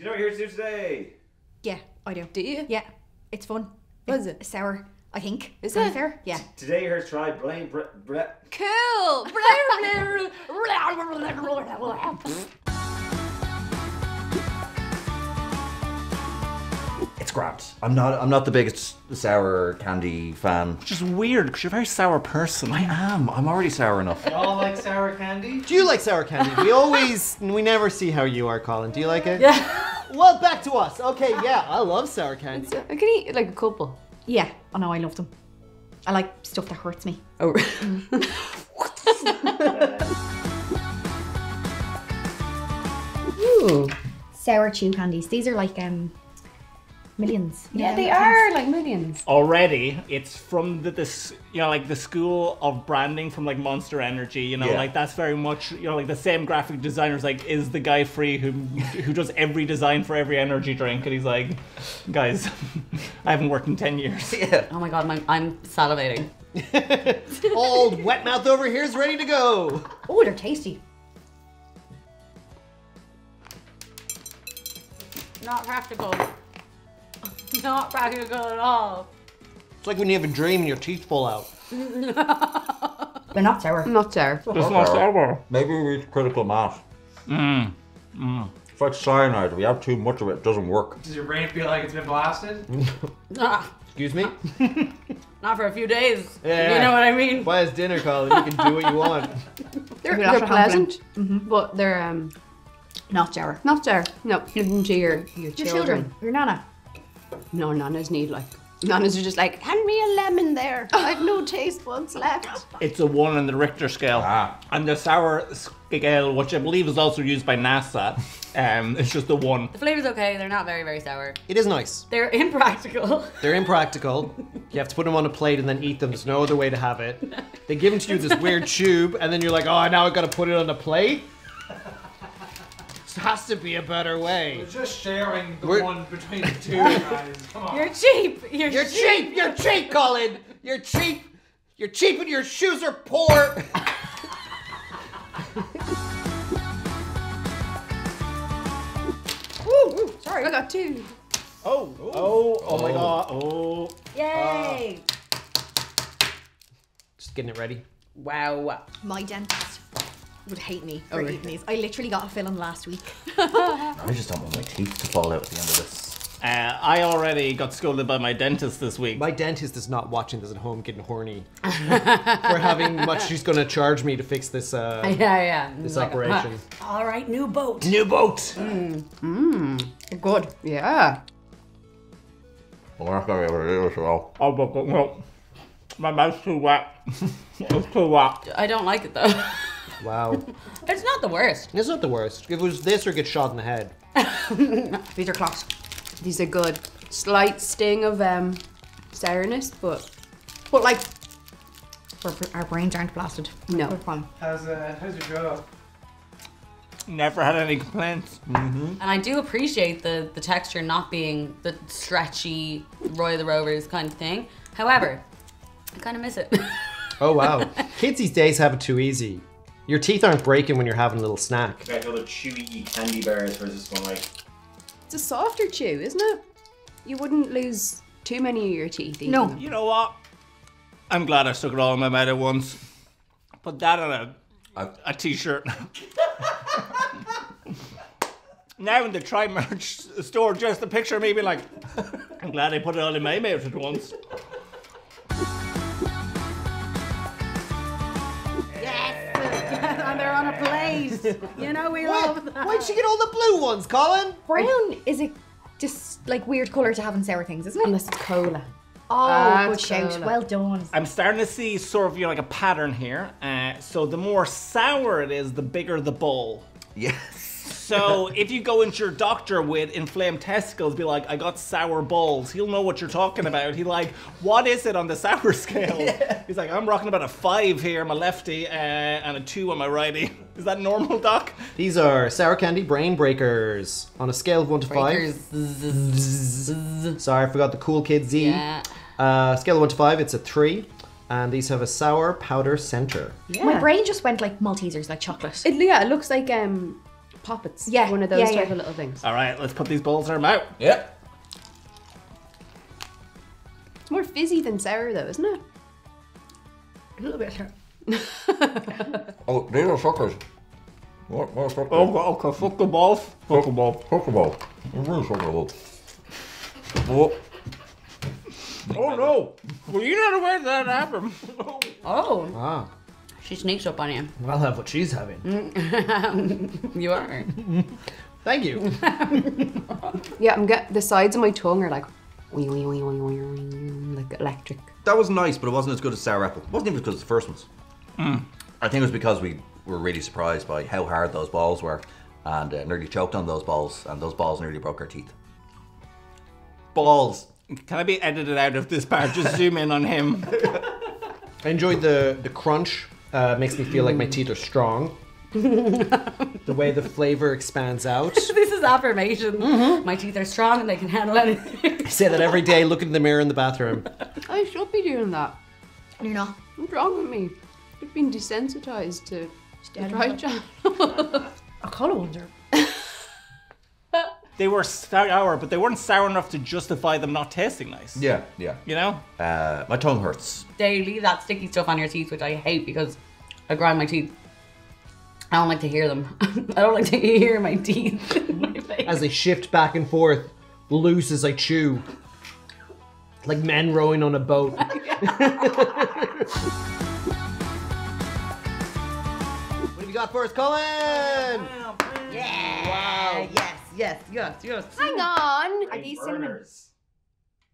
Do you know what yours is today? Yeah, I do. Do you? Yeah. It's fun. What is it? Sour, I think. Is it fair? Yeah. Today here's try Brain Blasterz. Cool! It's grand. I'm not the biggest sour candy fan. Which is weird, because you're a very sour person. I am. I'm already sour enough. You all like sour candy? Do you like sour candy? We never see how you are, Colin. Do you like it? Yeah. Well, back to us. Okay, yeah, I love sour candy. I could eat like a couple. Yeah, I know, I love them. I like stuff that hurts me. Oh, Ooh. Sour chew candies. These are like millions. Yeah, they are like millions. Already, it's from this, you know, like the school of branding from like Monster Energy, you know, like that's very much, you know, like the same graphic designer's like, is the guy free who does every design for every energy drink? And he's like, guys, I haven't worked in 10 years. Yeah. Oh my God, I'm salivating. Old wet mouth over here is ready to go. Oh, they're tasty. Not practical. Not practical at all. It's like when you have a dream and your teeth fall out. They're not sour. Not sour. It's not sour. Maybe we reach critical mass. It's like cyanide. If we have too much of it, it doesn't work. Does your brain feel like it's been blasted? Excuse me? Not for a few days. Yeah. You know what I mean? Why is dinner, Colin? You can do what you want. They're pleasant, but they're not sour. Not sour. No, give them to your children. Your nana. No, nanas need like, nanas are just like, hand me a lemon there. I've no taste buds left. It's a 1 on the Richter scale. And the sour scale, which I believe is also used by NASA, it's just a 1. The flavor's okay, they're not very, very sour. It is nice. They're impractical. They're impractical. You have to put them on a plate and then eat them. There's no other way to have it. They give them to you this weird tube, and then you're like, oh, now I've got to put it on a plate? There has to be a better way. We're just sharing the one between the two guys. Come on. You're cheap. You're cheap. You're cheap, Colin. You're cheap. You're cheap and your shoes are poor. Ooh, sorry, I got 2. Oh. Ooh. Oh my God. Oh. Yay. Just getting it ready. Wow. My dentist would hate me for eating these. I literally got a fill on last week. I just don't want my teeth to fall out at the end of this. I already got scolded by my dentist this week. My dentist is not watching this at home getting horny. For having much she's gonna charge me to fix this this operation. All right, new boat. New boat. Good. Yeah. We're not gonna be able to do this at all. Oh, no. My mouth's too wet. It's too wet. I don't like it though. Wow. It's not the worst. It's not the worst. If it was this or get shot in the head. These are clocks. These are good. Slight sting of sourness, but like, our brains aren't blasted. No. We're fine. How's your job? Never had any complaints. And I do appreciate the texture not being the stretchy Roy the Rovers kind of thing. However, I kind of miss it. Oh, wow. Kids these days have it too easy. Your teeth aren't breaking when you're having a little snack. I feel the chewy candy bars versus one like. It's a softer chew, isn't it? You wouldn't lose too many of your teeth either. No. You know what? I'm glad I stuck it all in my mouth at once. Put that on a t-shirt. Now in the Try merch store, just the picture of me being like, I'm glad I put it all in my mouth at once. They're on a plate. You know we love that. Why'd you get all the blue ones, Colin? Brown is a just like weird colour to have in sour things, isn't it? Unless it's cola. Oh, good shout. Well done. I'm starting to see sort of, you know, like a pattern here. So the more sour it is, the bigger the bowl. Yes. So if you go into your doctor with inflamed testicles, be like, I got sour balls. He'll know what you're talking about. He's like, what is it on the sour scale? Yeah. He's like, I'm rocking about a 5 here, my lefty, and a 2 on my righty. Is that normal, Doc? These are sour candy brain breakers on a scale of 1 to 5. Sorry, I forgot the cool kid Z. Yeah. Scale of 1 to 5, it's a 3. And these have a sour powder center. Yeah. My brain just went like Maltesers, like chocolate. It looks like poppets. Yeah. One of those type of little things. All right, let's put these balls in our mouth. Yep. It's more fizzy than sour though, isn't it? A little bit sour. Oh, these are suckers. What suckers? Oh, okay, suck the balls. Suck the balls. Suck the balls. You're really sucking the balls. Oh. Oh no! Well, you're not aware that happened. Oh. Ah. She sneaks up on you. Well, I'll have what she's having. You are. Thank you. Yeah, I'm getting the sides of my tongue are like, like electric. That was nice, but it wasn't as good as sour apple. It wasn't even as good as the first ones. Mm. I think it was because we were really surprised by how hard those balls were, and nearly choked on those balls, and those balls nearly broke our teeth. Balls. Can I be edited out of this part? Just zoom in on him. I enjoyed the crunch. Makes me feel like my teeth are strong. The way the flavor expands out. This is affirmation. Mm-hmm. My teeth are strong and they can handle anything. I say that every day, looking in the mirror in the bathroom. I should be doing that. You're not. What's wrong with me? I've been desensitized to The TRY Channel. Our color ones are... They were sour, but they weren't sour enough to justify them not tasting nice. Yeah, yeah. You know? My tongue hurts. They leave that sticky stuff on your teeth, which I hate because I grind my teeth. I don't like to hear them. I don't like to hear my teeth in my face. As they shift back and forth, loose as I chew. Like men rowing on a boat. What have you got for us, Colin? Yeah! Wow! Yes! Yes, yes, yes. Hang on. Are these cinnamon?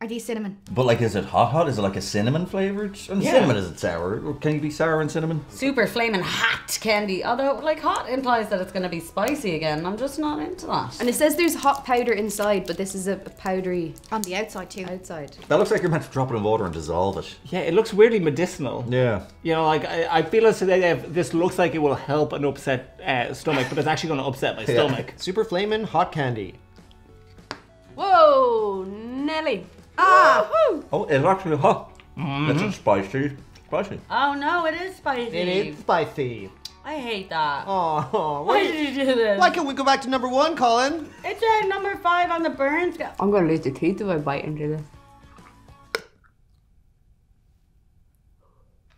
Are these cinnamon? But like, is it hot? Is it like a cinnamon flavored? And cinnamon isn't sour. Can you be sour and cinnamon? Super flaming hot candy. Although, like, hot implies that it's going to be spicy again. I'm just not into that. And it says there's hot powder inside, but this is a powdery on the outside too. Outside. That looks like you're meant to drop it in water and dissolve it. Yeah, it looks weirdly medicinal. Yeah. You know, like I feel as today this looks like it will help an upset stomach, but it's actually going to upset my stomach. Super flaming hot candy. Whoa, Nelly. Ah! Woo-hoo. Oh, it's actually hot. Mm-hmm. It's spicy. Spicy. Oh no, it is spicy. It is spicy. I hate that. Oh, why did you do this? Why can't we go back to number one, Colin? It's at number 5 on the burn scale. I'm gonna lose the teeth if I bite into this.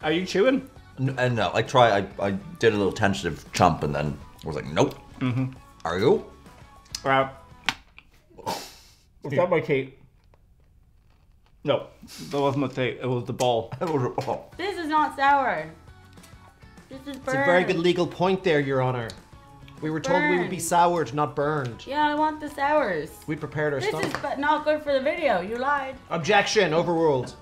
Are you chewing? No, I did a little tentative chomp and then I was like, nope. Mm-hmm. Are you? Wow. Is that my teeth? No, that wasn't my tape. It was the ball. It was a ball. This is not sour. This is burned. It's a very good legal point there, Your Honor. We were told we would be soured, not burned. Yeah, I want the sours. We prepared our stomach. This is not good for the video. You lied. Objection. Overruled.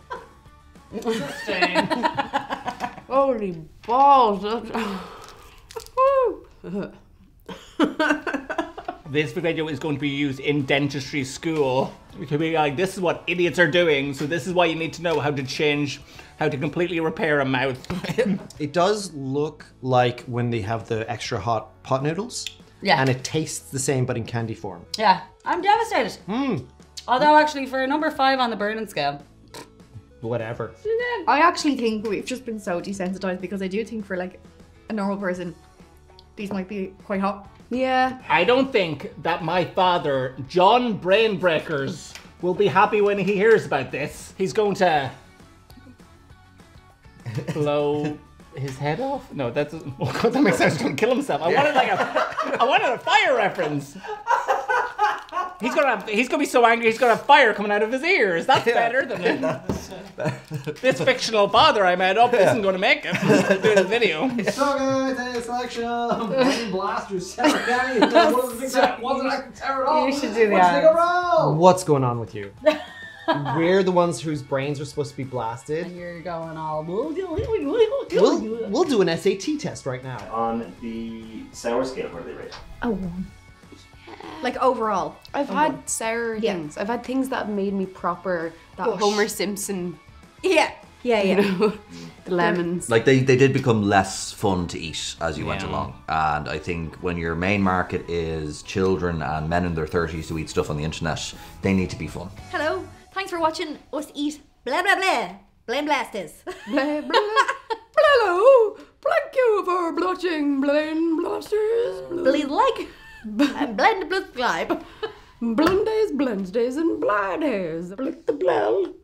Holy balls. This video is going to be used in dentistry school. You can be like, this is what idiots are doing, so this is why you need to know how to change, how to completely repair a mouth. It does look like when they have the extra hot pot noodles. Yeah. And it tastes the same, but in candy form. Yeah, I'm devastated. Mm. Although actually for a number 5 on the burning scale. Whatever. I actually think we've just been so desensitized because I do think for like a normal person, these might be quite hot. Yeah. I don't think that my father, John Brainbreakers, will be happy when he hears about this. He's going to blow his head off. No, that's oh God, that makes sense. He's going to kill himself. I wanted like a, I wanted a fire reference. He's gonna be so angry. He's gonna have fire coming out of his ears. That's better than this fictional father I made up isn't gonna make it. Doing the video. So good, today's selection of Brain Blasterz. You should do that. What's going on with you? We're the ones whose brains are supposed to be blasted. And you're going all. We'll do an SAT test right now. On the sour scale, where are they rated? Oh. Like overall. I've had sour things. I've had things that have made me proper, that Homer Simpson. Yeah. Yeah, yeah. You know, the lemons. Like they did become less fun to eat as you went along. And I think when your main market is children and men in their 30s who eat stuff on the internet, they need to be fun. Hello, thanks for watching us eat blah blah blah. Brain Blasterz. Blah blah. Hello, thank you for watching Brain Blasterz. Please like. Blend, blend, blend, blend. Blonde days, blend days, and blind hairs. Blend the blend.